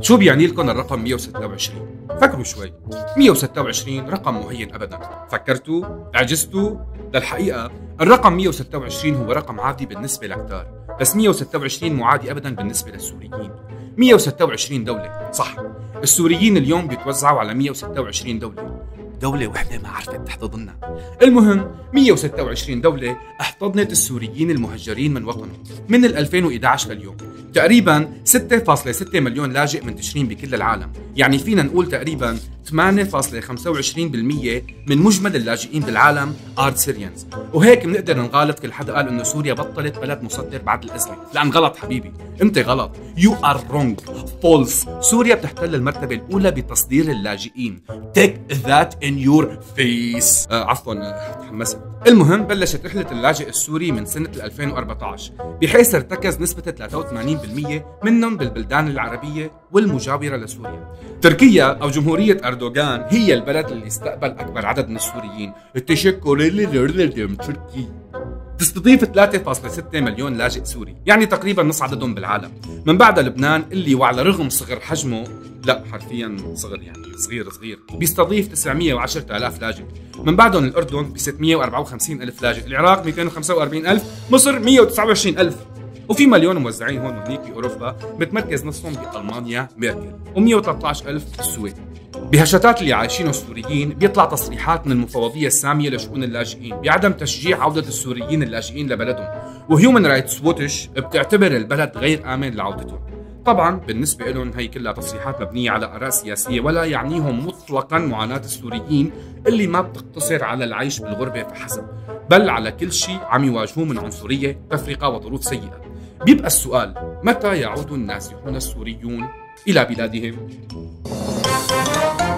شو بيعني لكم الرقم 126؟ فكروا شوي. 126 رقم مهين أبدا. فكرتوا؟ عجزتوا؟ للحقيقة الرقم 126 هو رقم عادي بالنسبة لكتار، بس 126 مو عادي أبدا بالنسبة للسوريين. 126 دولة، صح. السوريين اليوم بيتوزعوا على 126 دولة. دولة وحدة ما عرفت تحتضننا. المهم 126 دولة احتضنت السوريين المهجرين من وطنهم من 2011 لليوم، تقريبا 6.6 مليون لاجئ منتشرين بكل العالم، يعني فينا نقول تقريبا 8.25% من مجمل اللاجئين بالعالم آرد سيريانز، وهيك بنقدر نغالط كل حدا قال انه سوريا بطلت بلد مصدر بعد الأزمة. لأن غلط حبيبي، انت غلط. You are wrong. False. سوريا بتحتل المرتبة الأولى بتصدير اللاجئين. Take that in your face. عفوا تحمست. المهم بلشت رحلة اللاجئ السوري من سنة 2014، بحيث ارتكز نسبة 83% منهم بالبلدان العربية والمجاورة لسوريا. تركيا أو جمهورية أردوغان هي البلد اللي استقبل أكبر عدد من السوريين. التشكر تركي تستضيف 3.6 مليون لاجئ سوري، يعني تقريبا نص عددهم بالعالم، من بعد لبنان اللي وعلى رغم صغر حجمه، لا حرفيا صغر يعني صغير، بيستضيف 910,000 لاجئ، من بعدهم الأردن ب 654,000 لاجئ، العراق 245,000، مصر 129,000، وفي مليون موزعين هون وهنيك بأوروبا، متمركز نصهم بألمانيا ميركل، و113,000 بالسويد. بهالشتات اللي عايشينه السوريين بيطلع تصريحات من المفوضيه الساميه لشؤون اللاجئين بعدم تشجيع عوده السوريين اللاجئين لبلدهم، وهيومن رايتس ووتش بتعتبر البلد غير امن لعودتهم. طبعا بالنسبه لهم هي كلها تصريحات مبنيه على اراء سياسيه، ولا يعنيهم مطلقا معاناه السوريين اللي ما بتقتصر على العيش بالغربه فحسب، بل على كل شيء عم يواجهوه من عنصريه، تفرقه، وظروف سيئه. بيبقى السؤال: متى يعود النازحون السوريون الى بلادهم؟